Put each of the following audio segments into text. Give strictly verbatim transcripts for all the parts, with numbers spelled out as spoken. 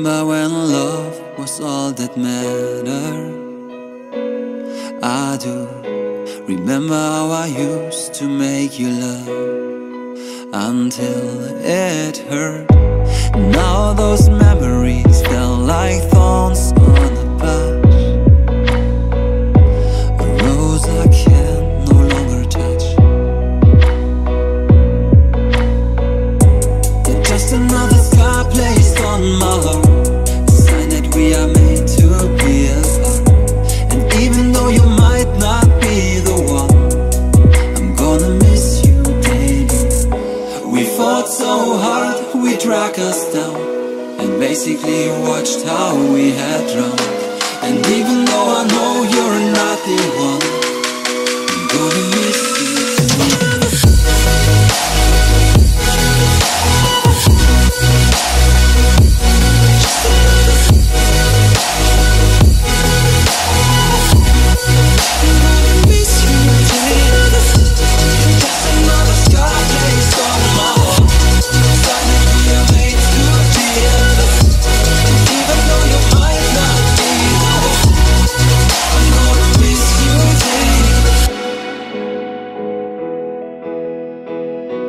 Remember when love was all that mattered? I do. Remember how I used to make you love until it hurt. Now those memories feel like thorns on a bush, a rose I can no longer touch. You're just another star placed on my heart, a sign that we are made to be apart. And even though you might not be the one, I'm gonna miss you, baby. We fought so hard, we dragged us down and basically watched how we had drowned. And even though I know you're not the one, I'm gonna miss you too. I'm gonna miss you. Just another scar placed on my wall.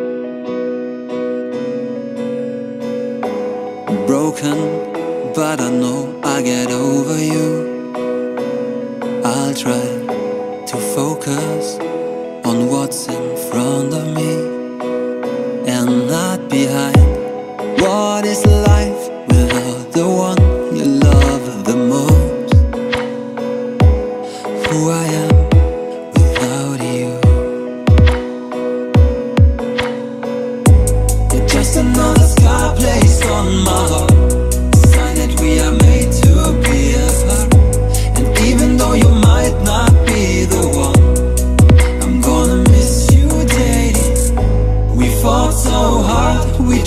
Broken, but I know I get over you. I'll try to focus on what's in front of me and not behind. What is life without the one you love the most? Who I am without you? You're just another scar placed on my heart,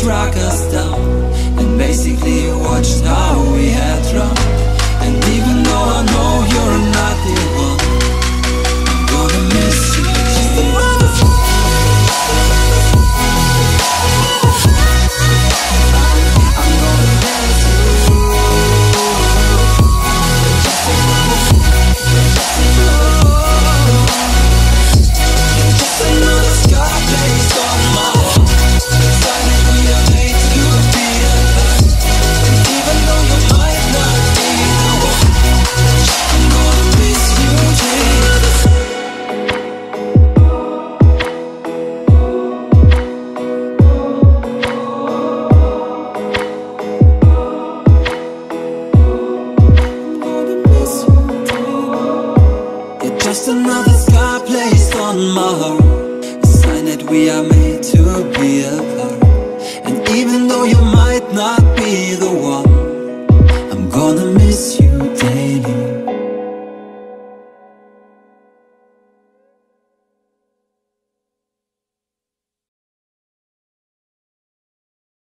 drag us down and basically watched how we had drowned. And even though I know you're not the one, I'm gonna miss you. Just another scar, I'm gonna miss you. Just another scar, just another scar placed on my heart. Just another scar placed on my heart, a sign that we are made to be apart. And even though you might not be the one, I'm gonna miss you daily.